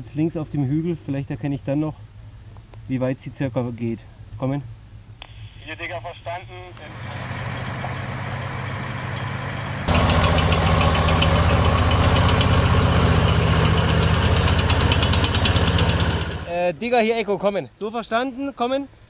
jetzt links auf dem Hügel, vielleicht erkenne ich dann noch, wie weit sie circa geht. Kommen. Hier, Digga, verstanden. Digga, hier Echo, kommen. So verstanden, kommen.